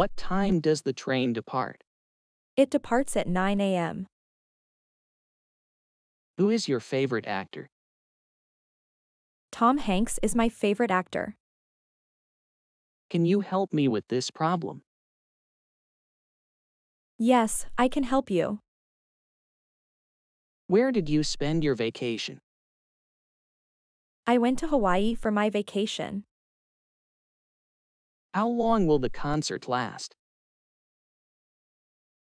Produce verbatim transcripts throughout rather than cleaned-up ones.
What time does the train depart? It departs at nine A M Who is your favorite actor? Tom Hanks is my favorite actor. Can you help me with this problem? Yes, I can help you. Where did you spend your vacation? I went to Hawaii for my vacation. How long will the concert last?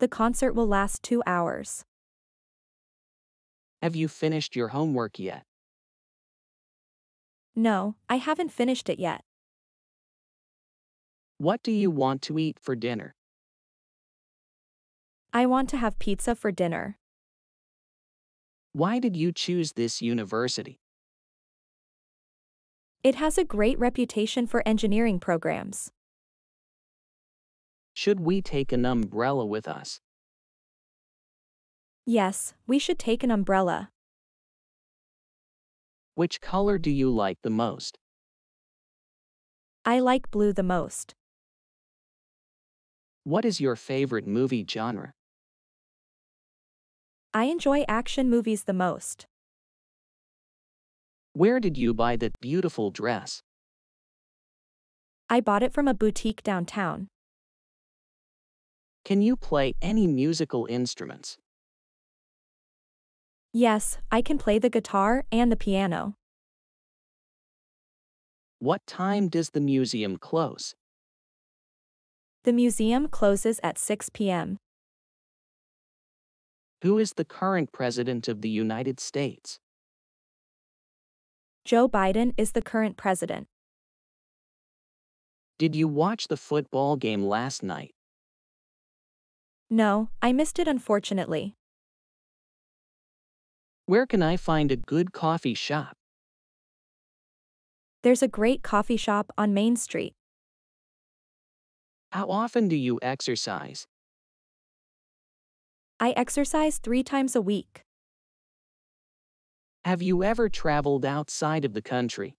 The concert will last two hours. Have you finished your homework yet? No, I haven't finished it yet. What do you want to eat for dinner? I want to have pizza for dinner. Why did you choose this university? It has a great reputation for engineering programs. Should we take an umbrella with us? Yes, we should take an umbrella. Which color do you like the most? I like blue the most. What is your favorite movie genre? I enjoy action movies the most. Where did you buy that beautiful dress? I bought it from a boutique downtown. Can you play any musical instruments? Yes, I can play the guitar and the piano. What time does the museum close? The museum closes at six P M Who is the current president of the United States? Joe Biden is the current president. Did you watch the football game last night? No, I missed it unfortunately. Where can I find a good coffee shop? There's a great coffee shop on Main Street. How often do you exercise? I exercise three times a week. Have you ever traveled outside of the country?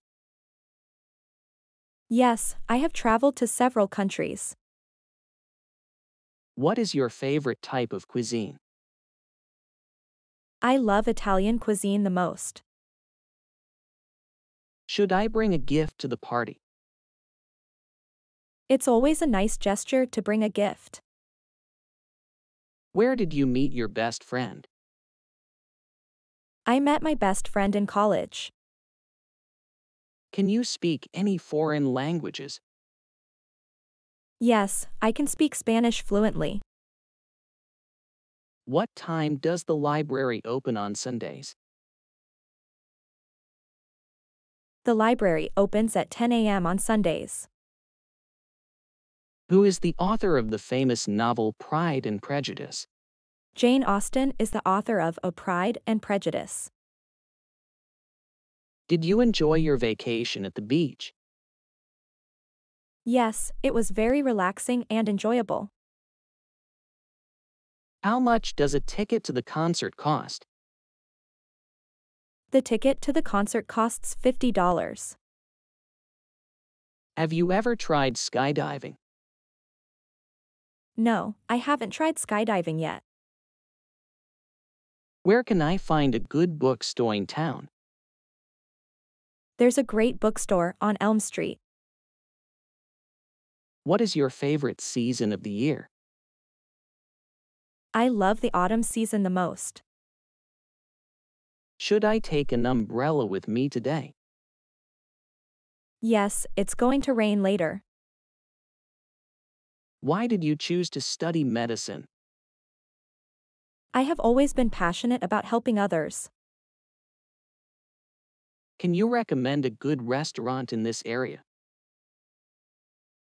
Yes, I have traveled to several countries. What is your favorite type of cuisine? I love Italian cuisine the most. Should I bring a gift to the party? It's always a nice gesture to bring a gift. Where did you meet your best friend? I met my best friend in college. Can you speak any foreign languages? Yes, I can speak Spanish fluently. What time does the library open on Sundays? The library opens at ten A M on Sundays. Who is the author of the famous novel Pride and Prejudice? Jane Austen is the author of O Pride and Prejudice. Did you enjoy your vacation at the beach? Yes, it was very relaxing and enjoyable. How much does a ticket to the concert cost? The ticket to the concert costs fifty dollars. Have you ever tried skydiving? No, I haven't tried skydiving yet. Where can I find a good bookstore in town? There's a great bookstore on Elm Street. What is your favorite season of the year? I love the autumn season the most. Should I take an umbrella with me today? Yes, it's going to rain later. Why did you choose to study medicine? I have always been passionate about helping others. Can you recommend a good restaurant in this area?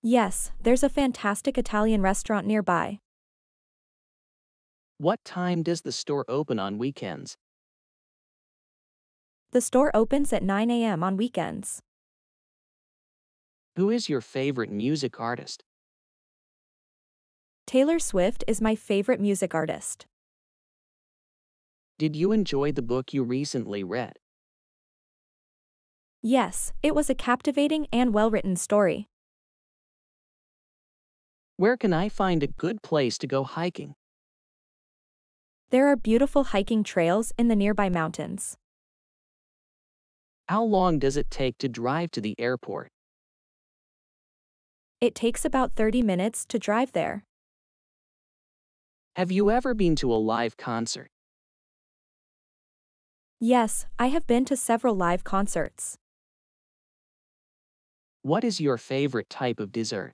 Yes, there's a fantastic Italian restaurant nearby. What time does the store open on weekends? The store opens at nine A M on weekends. Who is your favorite music artist? Taylor Swift is my favorite music artist. Did you enjoy the book you recently read? Yes, it was a captivating and well-written story. Where can I find a good place to go hiking? There are beautiful hiking trails in the nearby mountains. How long does it take to drive to the airport? It takes about thirty minutes to drive there. Have you ever been to a live concert? Yes, I have been to several live concerts. What is your favorite type of dessert?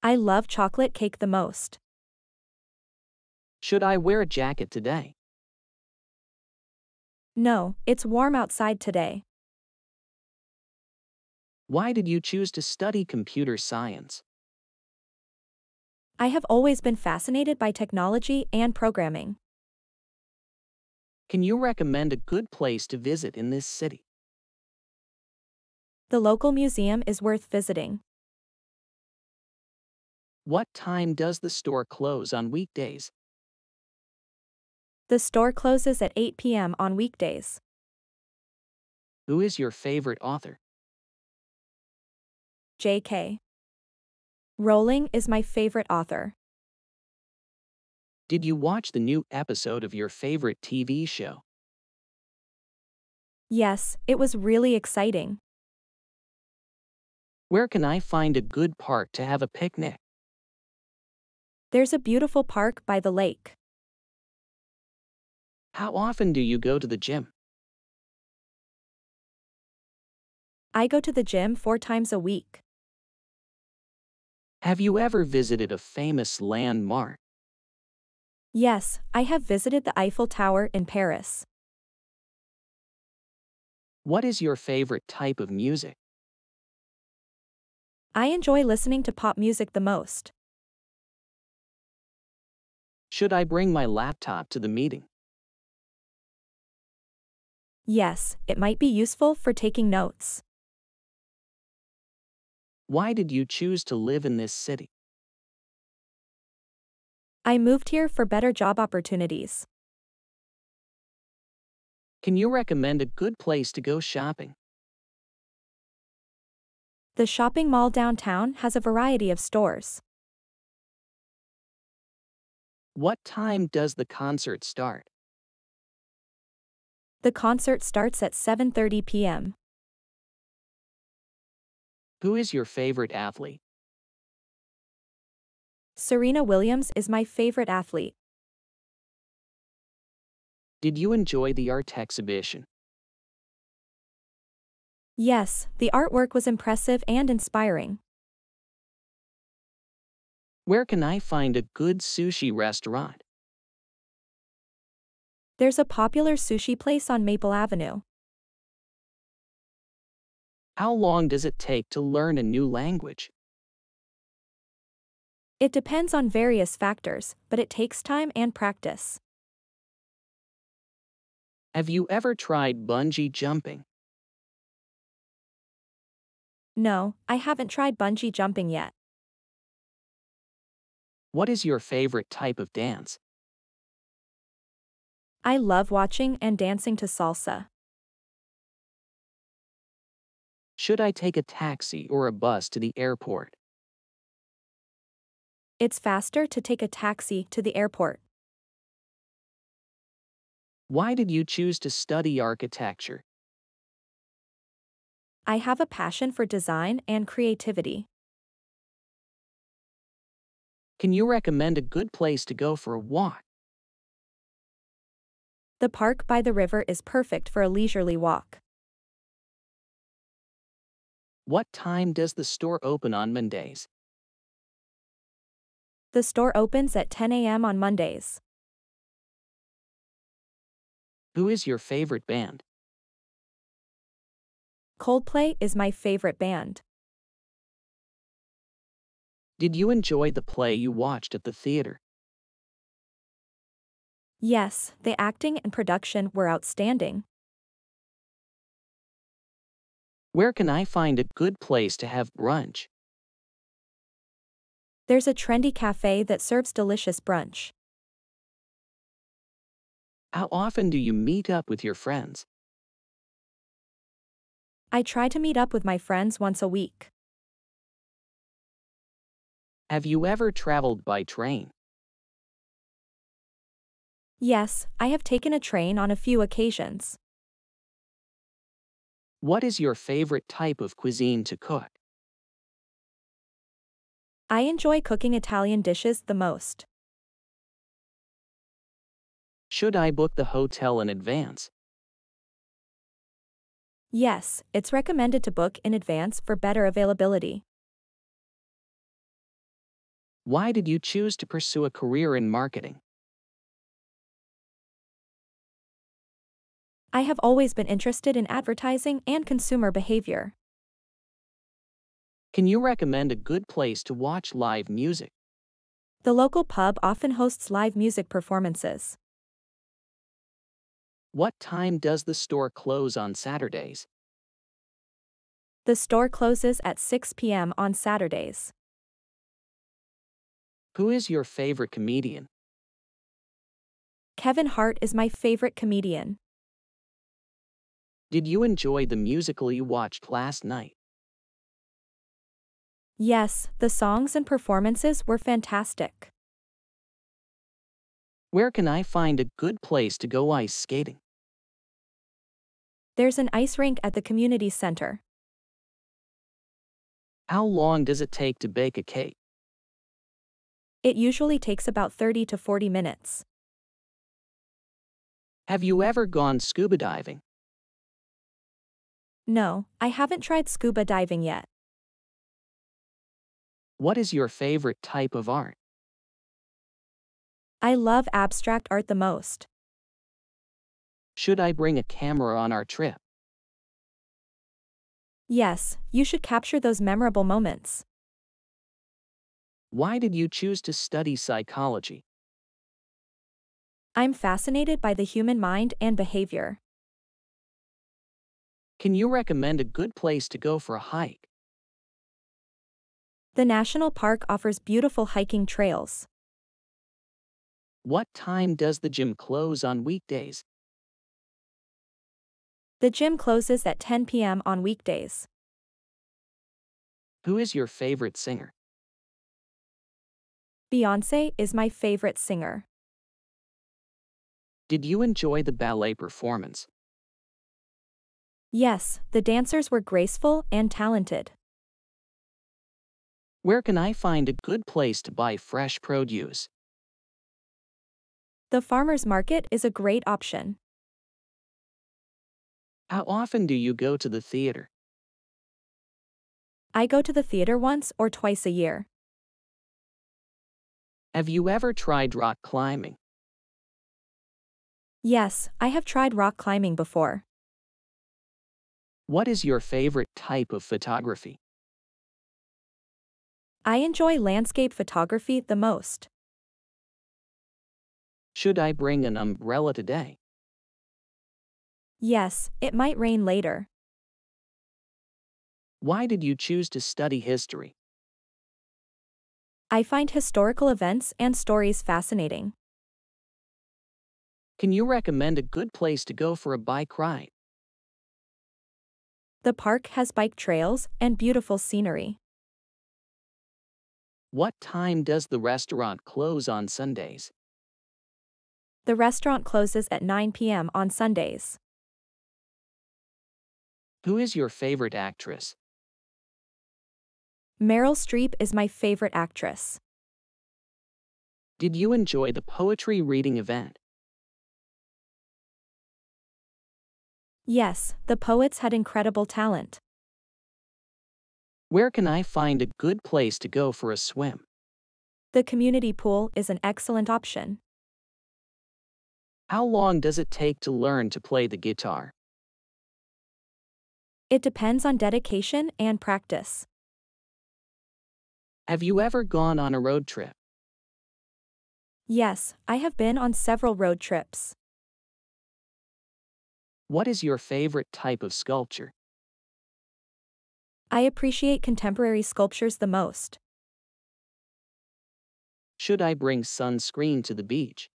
I love chocolate cake the most. Should I wear a jacket today? No, it's warm outside today. Why did you choose to study computer science? I have always been fascinated by technology and programming. Can you recommend a good place to visit in this city? The local museum is worth visiting. What time does the store close on weekdays? The store closes at eight p m on weekdays. Who is your favorite author? J K Rowling is my favorite author. Did you watch the new episode of your favorite T V show? Yes, it was really exciting. Where can I find a good park to have a picnic? There's a beautiful park by the lake. How often do you go to the gym? I go to the gym four times a week. Have you ever visited a famous landmark? Yes, I have visited the Eiffel Tower in Paris. What is your favorite type of music? I enjoy listening to pop music the most. Should I bring my laptop to the meeting? Yes, it might be useful for taking notes. Why did you choose to live in this city? I moved here for better job opportunities. Can you recommend a good place to go shopping? The shopping mall downtown has a variety of stores. What time does the concert start? The concert starts at seven thirty p m Who is your favorite athlete? Serena Williams is my favorite athlete. Did you enjoy the art exhibition? Yes, the artwork was impressive and inspiring. Where can I find a good sushi restaurant? There's a popular sushi place on Maple Avenue. How long does it take to learn a new language? It depends on various factors, but it takes time and practice. Have you ever tried bungee jumping? No, I haven't tried bungee jumping yet. What is your favorite type of dance? I love watching and dancing to salsa. Should I take a taxi or a bus to the airport? It's faster to take a taxi to the airport. Why did you choose to study architecture? I have a passion for design and creativity. Can you recommend a good place to go for a walk? The park by the river is perfect for a leisurely walk. What time does the store open on Mondays? The store opens at ten a m on Mondays. Who is your favorite band? Coldplay is my favorite band. Did you enjoy the play you watched at the theater? Yes, the acting and production were outstanding. Where can I find a good place to have brunch? There's a trendy cafe that serves delicious brunch. How often do you meet up with your friends? I try to meet up with my friends once a week. Have you ever traveled by train? Yes, I have taken a train on a few occasions. What is your favorite type of cuisine to cook? I enjoy cooking Italian dishes the most. Should I book the hotel in advance? Yes, it's recommended to book in advance for better availability. Why did you choose to pursue a career in marketing? I have always been interested in advertising and consumer behavior. Can you recommend a good place to watch live music? The local pub often hosts live music performances. What time does the store close on Saturdays? The store closes at six p m on Saturdays. Who is your favorite comedian? Kevin Hart is my favorite comedian. Did you enjoy the musical you watched last night? Yes, the songs and performances were fantastic. Where can I find a good place to go ice skating? There's an ice rink at the community center. How long does it take to bake a cake? It usually takes about thirty to forty minutes. Have you ever gone scuba diving? No, I haven't tried scuba diving yet. What is your favorite type of art? I love abstract art the most. Should I bring a camera on our trip? Yes, you should capture those memorable moments. Why did you choose to study psychology? I'm fascinated by the human mind and behavior. Can you recommend a good place to go for a hike? The national park offers beautiful hiking trails. What time does the gym close on weekdays? The gym closes at ten p m on weekdays. Who is your favorite singer? Beyoncé is my favorite singer. Did you enjoy the ballet performance? Yes, the dancers were graceful and talented. Where can I find a good place to buy fresh produce? The farmer's market is a great option. How often do you go to the theater? I go to the theater once or twice a year. Have you ever tried rock climbing? Yes, I have tried rock climbing before. What is your favorite type of photography? I enjoy landscape photography the most. Should I bring an umbrella today? Yes, it might rain later. Why did you choose to study history? I find historical events and stories fascinating. Can you recommend a good place to go for a bike ride? The park has bike trails and beautiful scenery. What time does the restaurant close on Sundays? The restaurant closes at nine p m on Sundays. Who is your favorite actress? Meryl Streep is my favorite actress. Did you enjoy the poetry reading event? Yes, the poets had incredible talent. Where can I find a good place to go for a swim? The community pool is an excellent option. How long does it take to learn to play the guitar? It depends on dedication and practice. Have you ever gone on a road trip? Yes, I have been on several road trips. What is your favorite type of sculpture? I appreciate contemporary sculptures the most. Should I bring sunscreen to the beach?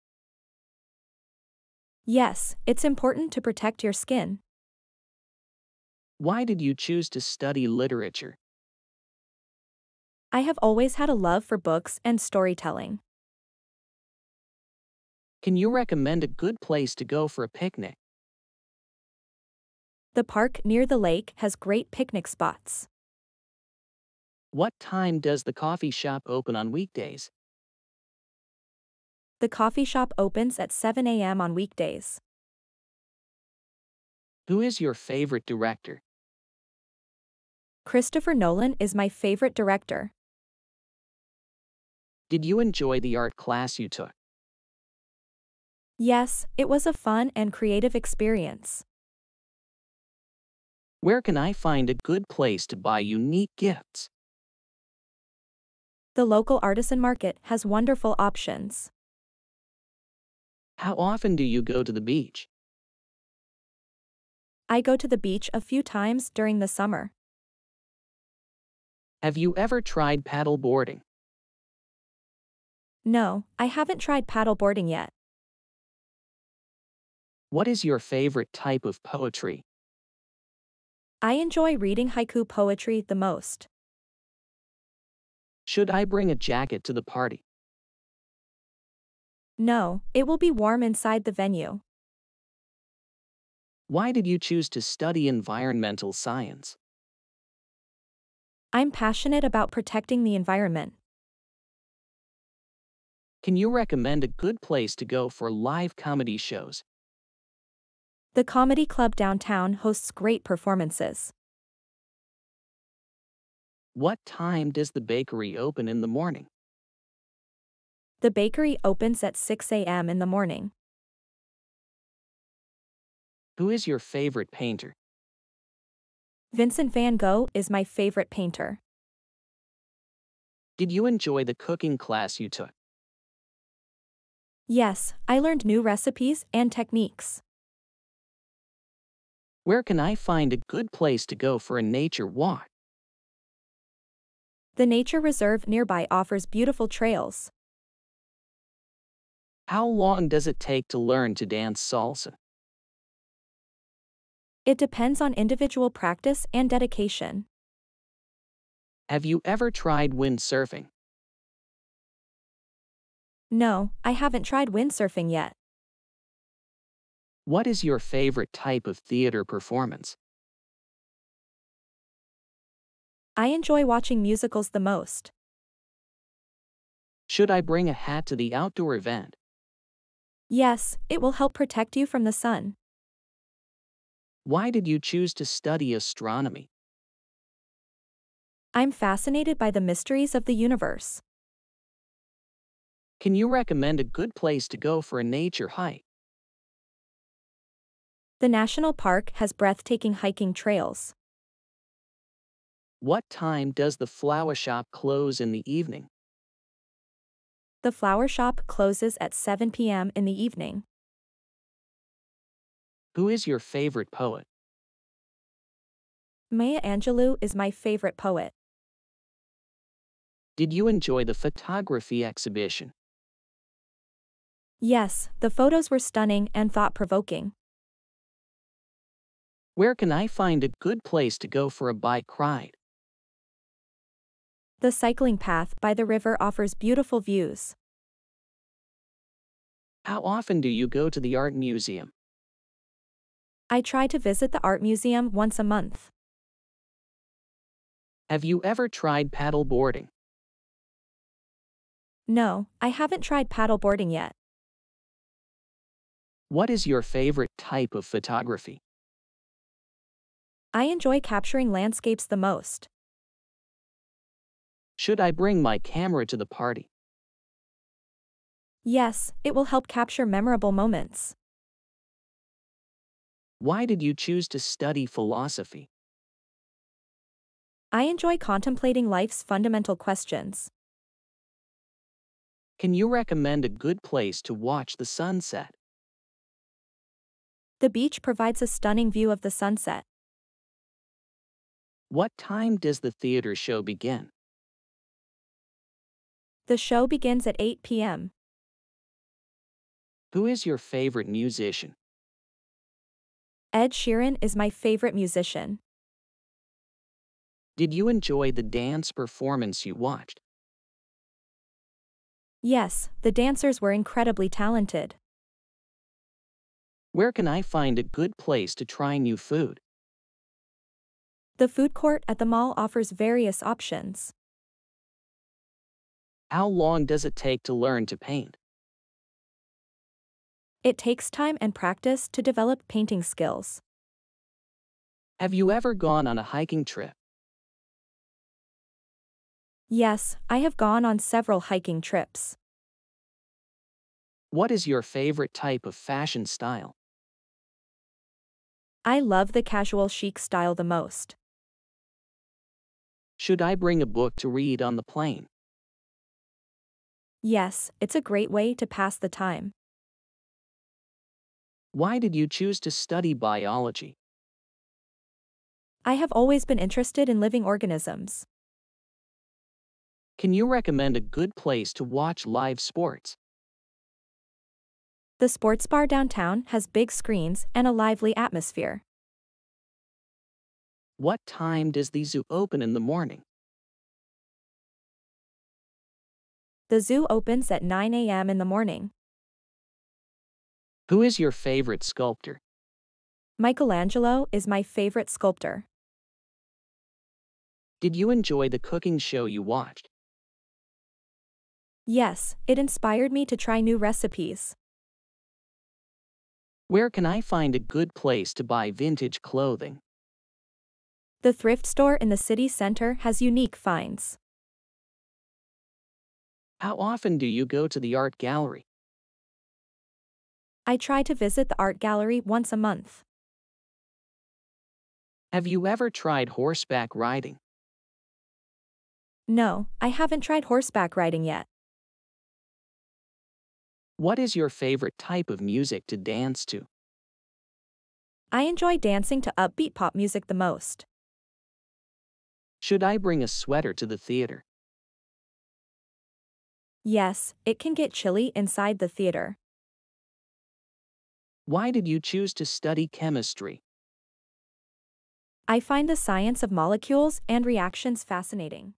Yes, it's important to protect your skin. Why did you choose to study literature? I have always had a love for books and storytelling. Can you recommend a good place to go for a picnic? The park near the lake has great picnic spots. What time does the coffee shop open on weekdays? The coffee shop opens at seven a m on weekdays. Who is your favorite director? Christopher Nolan is my favorite director. Did you enjoy the art class you took? Yes, it was a fun and creative experience. Where can I find a good place to buy unique gifts? The local artisan market has wonderful options. How often do you go to the beach? I go to the beach a few times during the summer. Have you ever tried paddle boarding? No, I haven't tried paddle boarding yet. What is your favorite type of poetry? I enjoy reading haiku poetry the most. Should I bring a jacket to the party? No, it will be warm inside the venue. Why did you choose to study environmental science? I'm passionate about protecting the environment. Can you recommend a good place to go for live comedy shows? The Comedy Club downtown hosts great performances. What time does the bakery open in the morning? The bakery opens at six a m in the morning. Who is your favorite painter? Vincent van Gogh is my favorite painter. Did you enjoy the cooking class you took? Yes, I learned new recipes and techniques. Where can I find a good place to go for a nature walk? The nature reserve nearby offers beautiful trails. How long does it take to learn to dance salsa? It depends on individual practice and dedication. Have you ever tried windsurfing? No, I haven't tried windsurfing yet. What is your favorite type of theater performance? I enjoy watching musicals the most. Should I bring a hat to the outdoor event? Yes, it will help protect you from the sun. Why did you choose to study astronomy? I'm fascinated by the mysteries of the universe. Can you recommend a good place to go for a nature hike? The national park has breathtaking hiking trails. What time does the flower shop close in the evening? The flower shop closes at seven p m in the evening. Who is your favorite poet? Maya Angelou is my favorite poet. Did you enjoy the photography exhibition? Yes, the photos were stunning and thought-provoking. Where can I find a good place to go for a bike ride? The cycling path by the river offers beautiful views. How often do you go to the art museum? I try to visit the art museum once a month. Have you ever tried paddle boarding? No, I haven't tried paddle boarding yet. What is your favorite type of photography? I enjoy capturing landscapes the most. Should I bring my camera to the party? Yes, it will help capture memorable moments. Why did you choose to study philosophy? I enjoy contemplating life's fundamental questions. Can you recommend a good place to watch the sunset? The beach provides a stunning view of the sunset. What time does the theater show begin? The show begins at eight p m Who is your favorite musician? Ed Sheeran is my favorite musician. Did you enjoy the dance performance you watched? Yes, the dancers were incredibly talented. Where can I find a good place to try new food? The food court at the mall offers various options. How long does it take to learn to paint? It takes time and practice to develop painting skills. Have you ever gone on a hiking trip? Yes, I have gone on several hiking trips. What is your favorite type of fashion style? I love the casual chic style the most. Should I bring a book to read on the plane? Yes, it's a great way to pass the time. Why did you choose to study biology? I have always been interested in living organisms. Can you recommend a good place to watch live sports? The sports bar downtown has big screens and a lively atmosphere. What time does the zoo open in the morning? The zoo opens at nine A M in the morning. Who is your favorite sculptor? Michelangelo is my favorite sculptor. Did you enjoy the cooking show you watched? Yes, it inspired me to try new recipes. Where can I find a good place to buy vintage clothing? The thrift store in the city center has unique finds. How often do you go to the art gallery? I try to visit the art gallery once a month. Have you ever tried horseback riding? No, I haven't tried horseback riding yet. What is your favorite type of music to dance to? I enjoy dancing to upbeat pop music the most. Should I bring a sweater to the theater? Yes, it can get chilly inside the theater. Why did you choose to study chemistry? I find the science of molecules and reactions fascinating.